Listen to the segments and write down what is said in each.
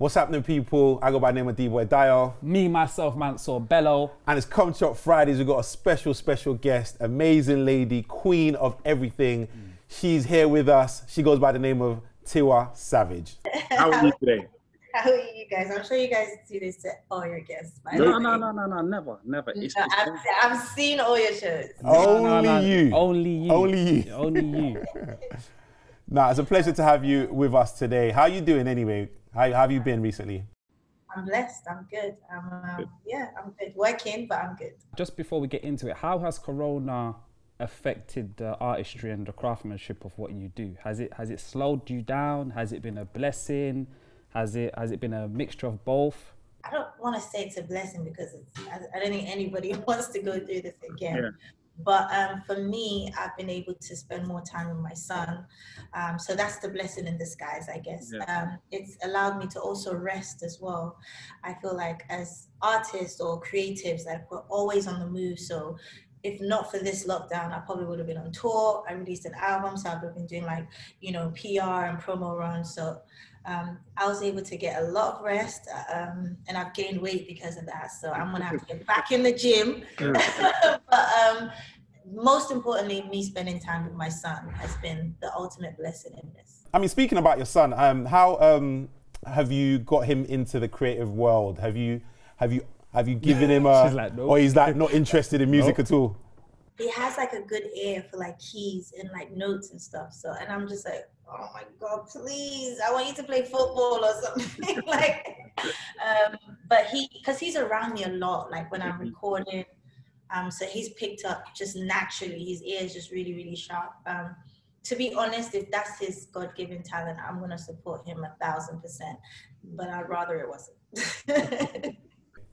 What's happening, people? I go by the name of D-Boy Dayo. Me, myself, Mansoor Bello. And it's ComeChop Fridays. We've got a special, special guest, amazing lady, queen of everything. She's here with us. She goes by the name of Tiwa Savage. How are you today? How are you guys? I'm sure you guys do this to all your guests. No, never. No, I've seen all your shows. Only you. Nah, it's a pleasure to have you with us today. How are you doing anyway? How have you been recently? I'm blessed. I'm good. I'm good. Working, but I'm good. Just before we get into it, how has Corona affected the artistry and the craftsmanship of what you do? Has it slowed you down? Has it been a blessing? Has it been a mixture of both? I don't want to say it's a blessing because I don't think anybody wants to go through this again. Yeah. But for me, I've been able to spend more time with my son. So that's the blessing in disguise, I guess. Yeah. It's allowed me to also rest as well. I feel like as artists or creatives, like we're always on the move. So if not for this lockdown, I probably would have been on tour. I released an album, so I've been doing like, you know, PR and promo runs. So I was able to get a lot of rest, and I've gained weight because of that. So I'm gonna have to get back in the gym. But most importantly, me spending time with my son has been the ultimate blessing in this. I mean, speaking about your son, how have you got him into the creative world? Have you given him a? She's like, no. Or he's like not interested in music at all? He has like a good ear for like keys and like notes and stuff. So, and I'm just like, oh my God, please, I want you to play football or something. Like, but because he's around me a lot, like when I'm recording, so he's picked up just naturally, his ear is just really, really sharp. To be honest, if that's his God-given talent, I'm going to support him 1000%, but I'd rather it wasn't.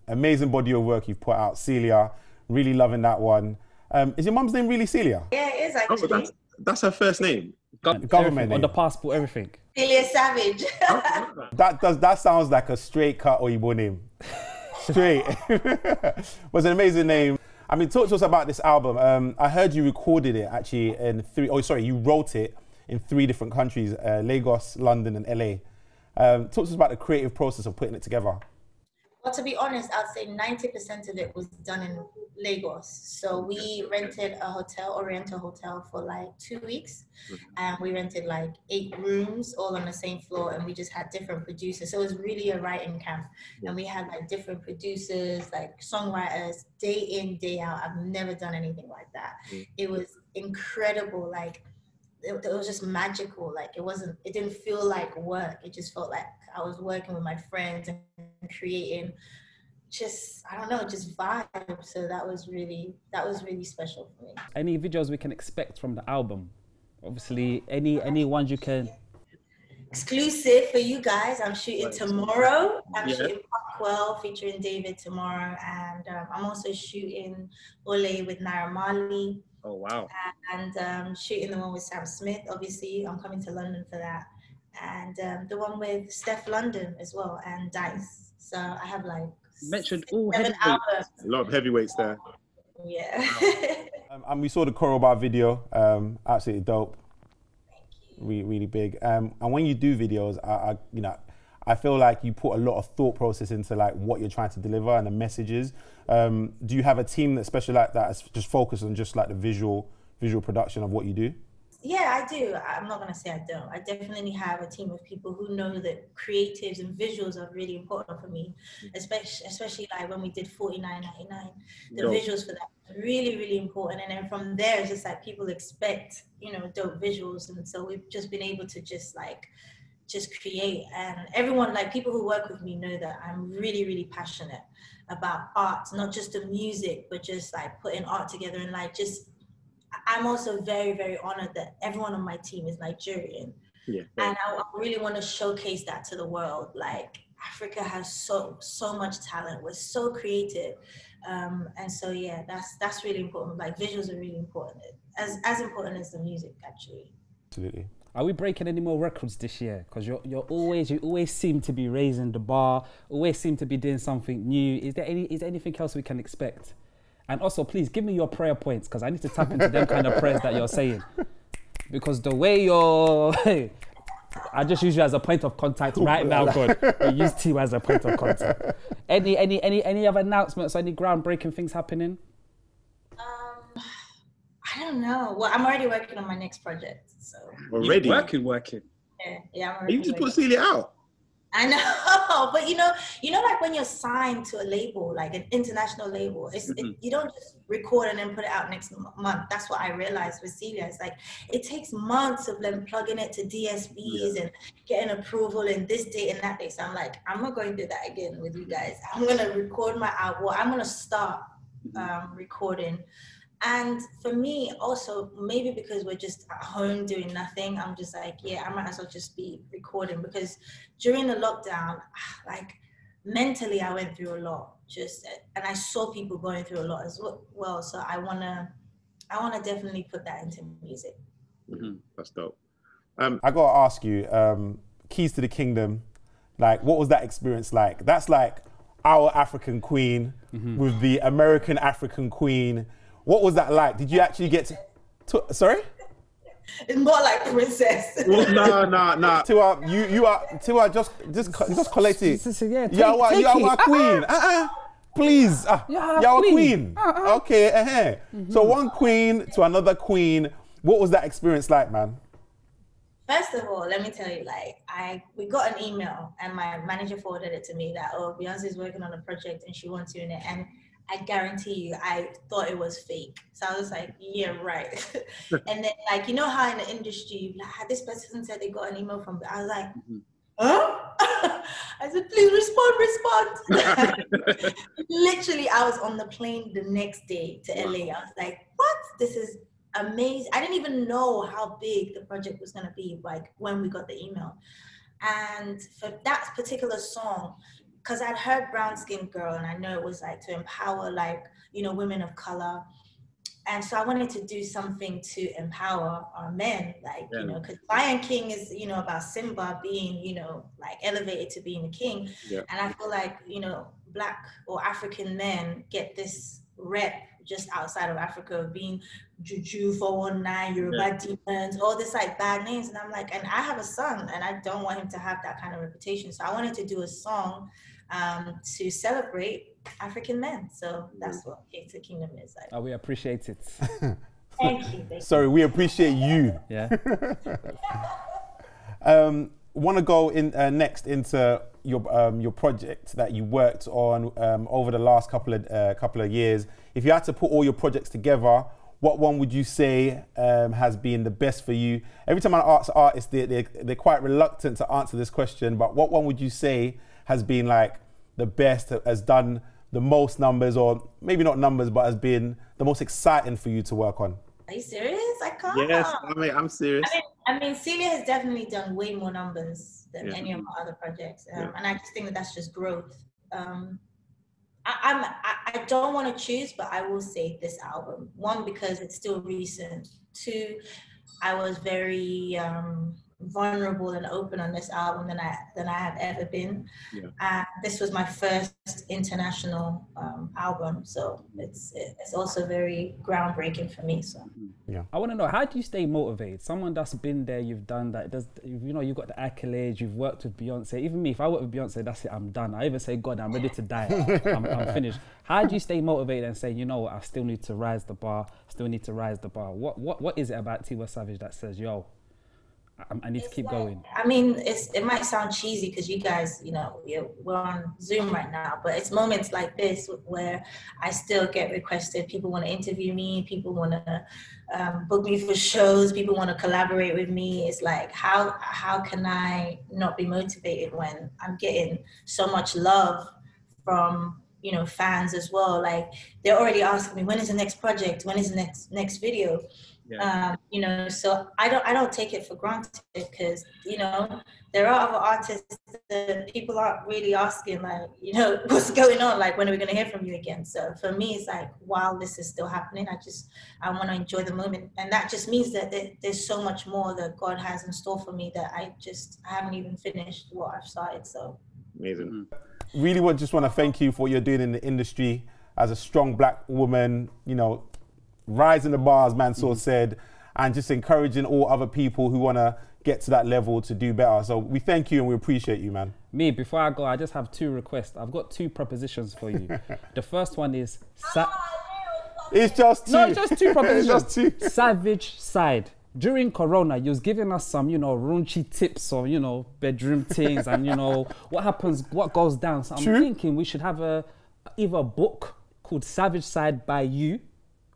Amazing body of work you've put out, Celia, really loving that one. Is your mum's name really Celia? Yeah, it is actually. Oh, that's her first name. Government name. On the passport, everything. Celia Savage. That sounds like a straight cut Oyibo name. Straight. Was an amazing name. I mean, talk to us about this album. I heard you recorded it actually in you wrote it in 3 different countries, Lagos, London, and LA. Talk to us about the creative process of putting it together. Well, to be honest, I'd say 90% of it was done in Lagos. So we rented a hotel, Oriental Hotel, for like 2 weeks. And we rented like 8 rooms all on the same floor, and we just had different producers. So it was really a writing camp. And we had like different producers, like songwriters, day in, day out. I've never done anything like that. It was incredible. Like it was just magical. Like it didn't feel like work. It just felt like I was working with my friends and creating just, I don't know, just vibe. So that was really special for me. Any videos we can expect from the album? Obviously, any ones you can. Exclusive for you guys, I'm shooting tomorrow. I'm shooting Parkwell featuring David tomorrow. And I'm also shooting Ole with Naira Marley. Oh, wow. And shooting the one with Sam Smith, obviously. I'm coming to London for that. And the one with Steph London as well, and Dice. So I have like mentioned all 7 albums. A lot of heavyweights there. Yeah. And we saw the Coral Bar video. Absolutely dope. Thank you. Really, really big. And when you do videos, I feel like you put a lot of thought process into like what you're trying to deliver and the messages. Do you have a team that specializes that is just focused on just like the visual production of what you do? Yeah, I do. I'm not going to say I don't. I definitely have a team of people who know that creatives and visuals are really important for me, especially like when we did 49.99, the visuals for that was really, really important. And then from there, it's just like people expect, you know, dope visuals. And so we've just been able to just create. And everyone, like people who work with me know that I'm really, really passionate about art, not just the music, but just like putting art together and like just I'm also very, very honored that everyone on my team is Nigerian. Yeah. And I really want to showcase that to the world. Like Africa has so much talent. We're so creative. And so, yeah, that's really important. Like visuals are really important. As important as the music, actually. Absolutely. Are we breaking any more records this year? Because you always seem to be raising the bar, always seem to be doing something new. Is there anything else we can expect? And also, please give me your prayer points because I need to tap into them kind of prayers that you're saying. Because the way you're I just use you as a point of contact right now, God. We use Tiwa as a point of contact. Any other announcements? Any groundbreaking things happening? I don't know. Well, I'm already working on my next project, so. Already? Working. Yeah, I'm already You just working. Put Celia out. I know, but you know, like when you're signed to a label, like an international label, it's, you don't just record and then put it out next month. That's what I realized with Celia. It's like, it takes months of them plugging it to DSPs and getting approval and this date and that date. So I'm like, I'm not going to do that again with you guys. I'm going to record my album. I'm going to start recording. And for me also, maybe because we're just at home doing nothing, I'm just like, yeah, I might as well just be recording, because during the lockdown, like mentally I went through a lot, and I saw people going through a lot as well. So I wanna definitely put that into music. That's dope. I gotta ask you, Keys to the Kingdom, like what was that experience like? That's like our African queen with the American African queen. What was that like? Did you actually get to sorry? It's more like princess. No. Tiwa, Tiwa, just collect it. Yeah, you are my queen. Please. You are queen. Okay. So one queen to another queen. What was that experience like, man? First of all, let me tell you, like, we got an email and my manager forwarded it to me that, oh, Beyonce's working on a project and she wants you in it. And I guarantee you, I thought it was fake. So I was like, yeah, right. And then, like, you know how in the industry, like, this person said they got an email from, I was like, huh? I said, please respond. Literally, I was on the plane the next day to LA. I was like, what? This is amazing. I didn't even know how big the project was gonna be, like, when we got the email. And for that particular song, because I'd heard Brown Skin Girl and I know it was like to empower, like, you know, women of color. And so I wanted to do something to empower our men, like, you know, because Lion King is, you know, about Simba being, you know, like elevated to being a king. Yeah. And I feel like, you know, Black or African men get this rep just outside of Africa of being Juju, 419, Yoruba demons, all this like bad names. And I'm like, and I have a son and I don't want him to have that kind of reputation. So I wanted to do a song to celebrate African men. So that's what Hate the Kingdom is like. Oh, we appreciate it. Thank you. Sorry, we appreciate you. Yeah. Want to go in next into your project that you worked on over the last couple of years. If you had to put all your projects together, what one would you say has been the best for you? Every time I ask artists, they're quite reluctant to answer this question, but what one would you say has been like the best, has done the most numbers, or maybe not numbers, but has been the most exciting for you to work on? Are you serious? I can't. Yes, I'm serious. I mean, Celia has definitely done way more numbers than any of my other projects. And I just think that's just growth. I don't want to choose, but I will say this album. One, because it's still recent. Two, I was very vulnerable and open on this album than I have ever been. This was my first international album, so it's also very groundbreaking for me. So I want to know, how do you stay motivated? Someone that's been there, you've done that, does, you know, you've got the accolades, you've worked with Beyonce. Even me, if I work with Beyonce, that's it, I'm done. I even say, God, I'm ready to die. I'm finished. How do you stay motivated and say, you know, I still need to rise the bar? What is it about Tiwa Savage that says, yo, I need to keep going? I mean, it might sound cheesy because you guys, you know, we're on Zoom right now, but it's moments like this where I still get requested. People want to interview me. People want to book me for shows. People want to collaborate with me. It's like, how can I not be motivated when I'm getting so much love from, you know, fans as well? Like, they're already asking me, when is the next project? When is the next video? You know, so I don't take it for granted, because, you know, there are other artists that people aren't really asking, like, you know, what's going on? Like, when are we going to hear from you again? So for me, it's like, while this is still happening, I want to enjoy the moment. And that just means that there's so much more that God has in store for me that I haven't even finished what I've started. So amazing. Really just want to thank you for what you're doing in the industry as a strong Black woman, you know, rising the bars, Mansoor said. and just encouraging all other people who want to get to that level to do better. So we thank you and we appreciate you, man. Me, before I go, I just have two requests. I've got two propositions for you. The first one is... it's just two. No, it's just two propositions. Just two. Savage Side. During Corona, you was giving us some, you know, raunchy tips on, you know, bedroom things and, you know, what happens, what goes down. So I'm thinking we should have a, either a book called Savage Side by you,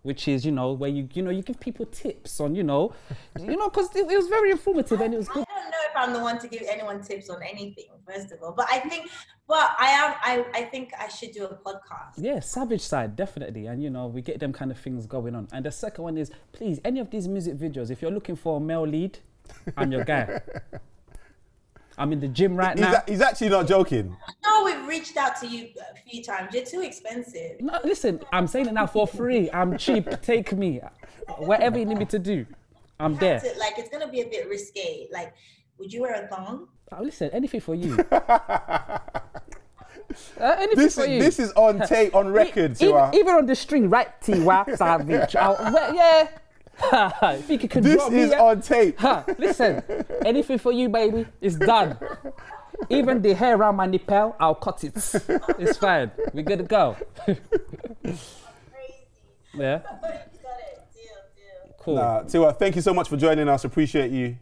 which is, you know, where you, you know, you give people tips on, you know, because it was very informative and it was good. I don't know if I'm the one to give anyone tips on anything, first of all, but I think, well, I think I should do a podcast. Yeah, Savage Side, definitely. And, you know, we get them kind of things going on. And the second one is, please, any of these music videos, if you're looking for a male lead, I'm your guy. I'm in the gym right now. He's actually not joking. No, we've reached out to you a few times. You're too expensive. No, listen, I'm saying it now for free. I'm cheap. Take me. Whatever you need me to do, I'm there. To, like, it's going to be a bit risque. Like, would you wear a thong? Oh, listen, anything for you. This is on tape, on record. Even on the string, right, Tiwa Savage. Yeah. If you could this drop is me, on tape. Listen, anything for you, baby, it's done. Even the hair around my nipple, I'll cut it. It's fine. We're good to go. Crazy. Yeah. Cool. Nah, Tiwa, thank you so much for joining us. Appreciate you.